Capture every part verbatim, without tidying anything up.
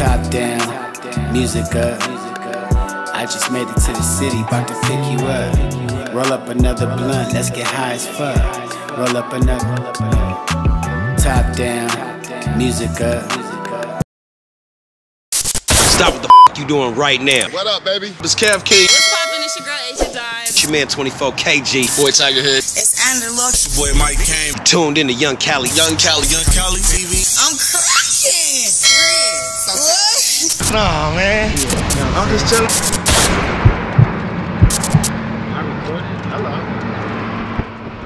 Top down, music up. I just made it to the city, about to pick you up. Roll up another blunt, let's get high as fuck. Roll up another. Top down, music up. Stop what the f you doing right now. What up, baby? It's Kev Key. What's poppin'? It's your girl Asia Dye. It's your man twenty-four K G. Boy Tigerhead. It's Andrew Lux. Your boy Mike Kane. Tuned in to Young Cali. Young Cali. Young Cali T V. I'm cracking. What? Nah, man. Yeah, no, I'm man. Just chilling. I recorded. Hello.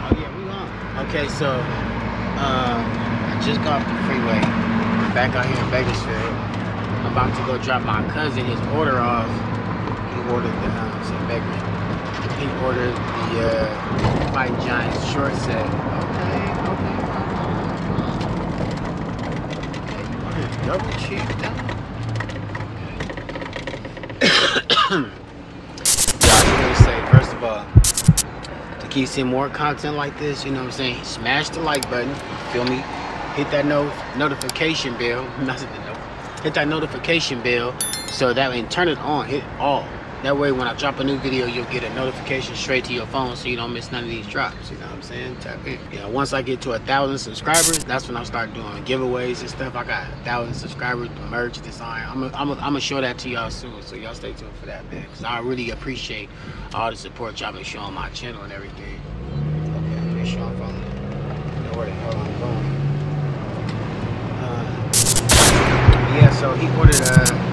Oh yeah, we on. Okay, so um, I just got off the freeway. I'm back out here in Bakersfield. I'm about to go drop my cousin his order off. He ordered the uh, some Bakersfield. He ordered the uh, Fighting Giants short set. Okay, okay. Okay, you want to double check that? Okay. Y'all, you know what I'm saying? First of all, to keep seeing more content like this, you know what I'm saying? Smash the like button, you feel me? Hit that no notification bell. Not no. Hit that notification bell so that way, and turn it on, hit all. That way, when I drop a new video, you'll get a notification straight to your phone so you don't miss none of these drops. You know what I'm saying? Tap in. Yeah, once I get to a thousand subscribers, that's when I start doing giveaways and stuff. I got a thousand subscribers, the merch design. I'm going to show that to y'all soon, so y'all stay tuned for that, man. Because I really appreciate all the support y'all been showing my channel and everything. Okay, make sure I'm following. I know where the hell I'm going. Uh, yeah, so he ordered a. Uh,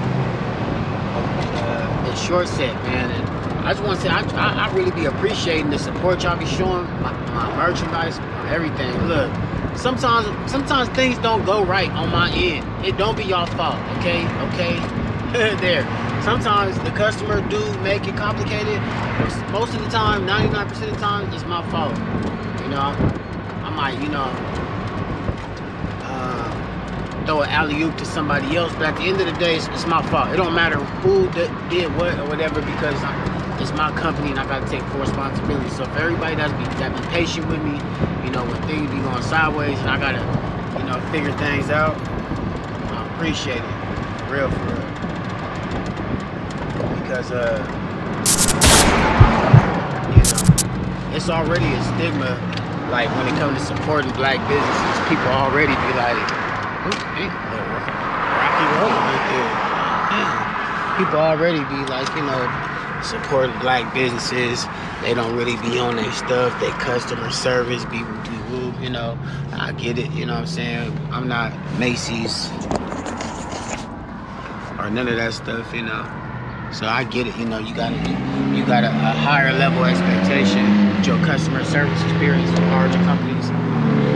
short set, man, and I just want to say I, I, I really be appreciating the support y'all be showing my, my merchandise, everything. Look, sometimes sometimes things don't go right on my end. It don't be y'all fault, okay? Okay, there. Sometimes the customer do make it complicated. Most of the time, ninety-nine percent of the time, it's my fault. You know, I might, you know, throw an alley-oop to somebody else, but at the end of the day, it's, it's my fault. It don't matter who did what or whatever, because I, it's my company and I gotta take full responsibility. So for everybody that's be, that be patient with me, you know, when things be going sideways and I gotta, you know, figure things out, I appreciate it, for real, for real. Because, uh, you know, it's already a stigma, like, when it comes to supporting black businesses, people already be like, Ooh, hey, Rocky Road right there. Yeah. People already be like, you know, supporting black businesses. They don't really be on their stuff. They customer service be, be woo, you know. I get it, you know what I'm saying? I'm not Macy's or none of that stuff, you know. So I get it, you know. You gotta, you gotta a higher level expectation with your customer service experience from larger companies.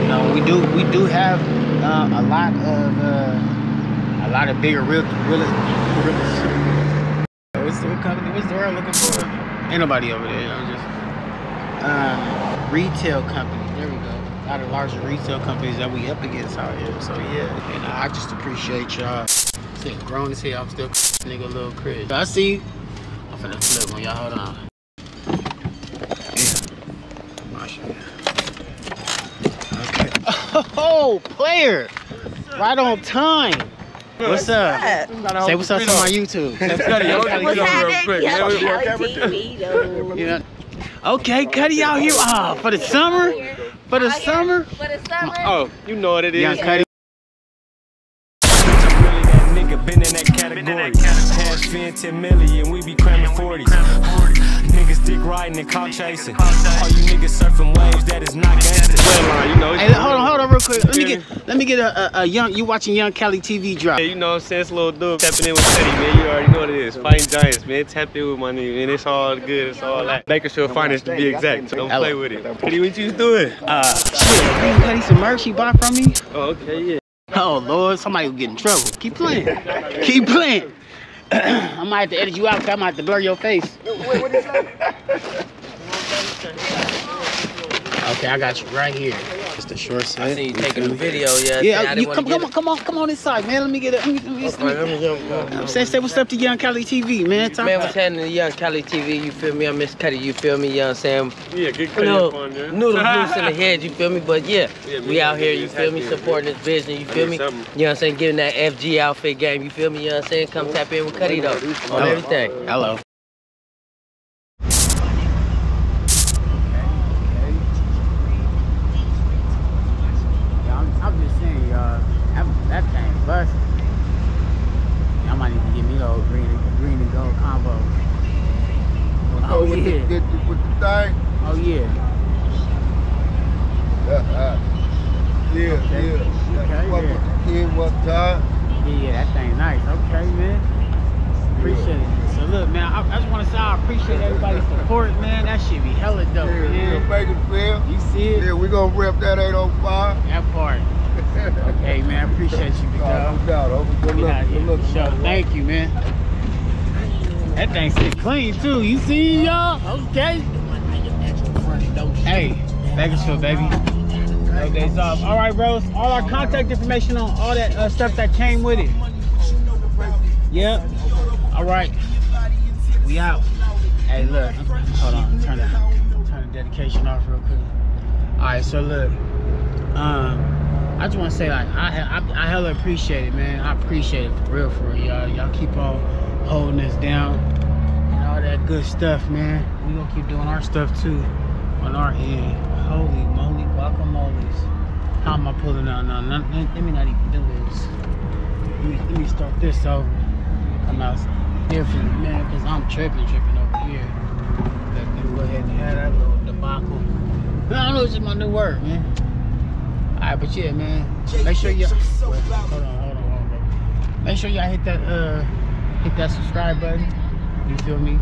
You know, we do, we do have. Uh, a lot of uh, a lot of bigger real real, real what's the company? What's the word I'm looking for? Ain't nobody over there. I'm just uh, retail companies. There we go. A lot of larger retail companies that we up against out here. So yeah, and I just appreciate y'all. Still grown as hell. I'm still nigga a little crazy. I see you. I'm finna flip on y'all. Hold on. Oh, player! Right on time. What's up? Say what's up to my YouTube. Okay, Cutty out here. Ah, oh, for the summer? For the summer? For the summer? Oh, you know what it is. Young Cutty. That nigga been in that category. Past ten million, we be cramming forties. Niggas dick riding and cop chasing. All you niggas surfing waves, that is not gangsta. Hey, hold on, hold on real quick. Let me get let me get a, a, a young, you watching Young Cali T V drop. Yeah, you know what I'm saying? It's a little dude tapping in with Cutty, man. You already know what it is. Fighting Giants, man. Tap in with my nigga, man. It's all good. It's all that. Bakersfield Finance, to be exact. So don't play with it. Cutty, what you doing? Uh, shit. Cutty, some merch he bought from me. Oh, okay, yeah. Oh, Lord. Somebody will get in trouble. Keep playing. Keep playing. I might have to edit you out because I might have to blur your face. Wait, what did you say? Okay, I got you right here. It's the short side. I see you taking a video, yeah. Yeah, you come, come on, come on, come on inside, man. Let me get it. Let me, let me, let me, let me, let me. I'm saying, say what's up to Young Cali T V, man. Talk man, what's happening to Young Cali T V? You feel me? I miss Cutty. You feel me? You know what I'm saying? Yeah, good Cutty up on there. Noodle loose in the head. You feel me? But yeah, yeah we out here. You feel me? Supporting this vision. You feel me? You know what I'm saying? Giving that F G outfit game. You feel me? You know what I'm saying? Come tap in with Cutty though on everything. Hello. Rep that eight oh five. That part. Okay, man. I appreciate you, big dog. No doubt. Good luck. Good luck. Sure. Thank you, man. That thing sit clean too. You see y'all? Okay. Hey, Bakersfield, baby. No days off. All right, bros. All our contact information on all that uh, stuff that came with it. Yep. All right. We out. Hey, look. Hold on. Turn the turn the dedication off real quick. Alright, so look, um, I just want to say, like, I, I I hella appreciate it, man. I appreciate it for real, for real, y'all. Y'all keep on holding us down and all that good stuff, man. We gonna keep doing our stuff too on our end. Holy moly, guacamoles! How am I pulling out? No, no, let, let me not even do this. Let me, let me start this over. Come out different, man, because I'm tripping, tripping over here. Let me go ahead and have that little debacle. I don't know, it's just my new word, man. Alright, but yeah, man. Make sure y'all hold on, hold on, hold on, bro. Make sure y'all hit that uh hit that subscribe button. You feel me?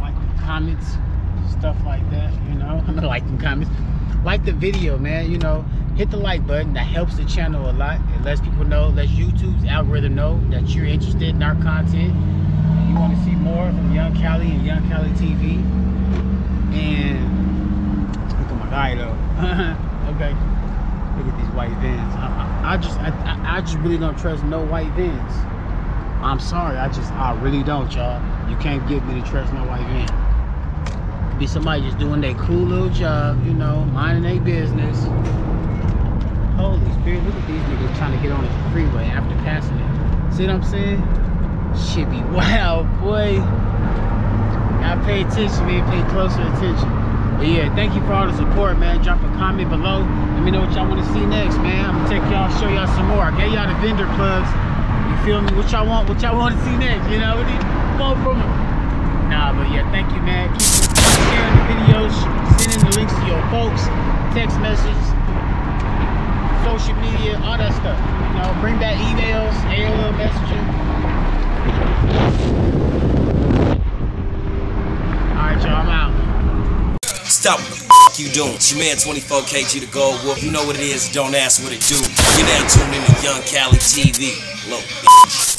Like the comments, stuff like that, you know. I'm gonna like them comments. Like the video, man, you know. Hit the like button, that helps the channel a lot. It lets people know, lets YouTube's algorithm know that you're interested in our content. And you wanna see more from Young Cali and Young Cali T V. And guy though. Okay, look at these white vans. I, I, I just, I, I, I just really don't trust no white vans. I'm sorry, I just, I really don't, y'all. You can't get me to trust no white van. Could be somebody just doing their cool little job, you know, minding their business. Holy Spirit, look at these niggas trying to get on the freeway after passing it. See what I'm saying? Shit be wild, boy. Gotta pay attention, man. Pay closer attention. But yeah, thank you for all the support, man. Drop a comment below. Let me know what y'all want to see next, man. I'm gonna take y'all, show y'all some more. I gave y'all the vendor plugs. You feel me? What y'all want? What y'all want to see next? You know, come from it. Nah, but yeah, thank you, man. Keep sharing the videos, sending the links to your folks, text messages, social media, all that stuff. You know, bring back emails, A O L messaging. All right, y'all, I'm out. Stop what the f*** you doing. It's your man twenty-four K T the Gold Wolf. You know what it is, don't ask what it do. You're now tuned in to Young Cali T V. Low bitch.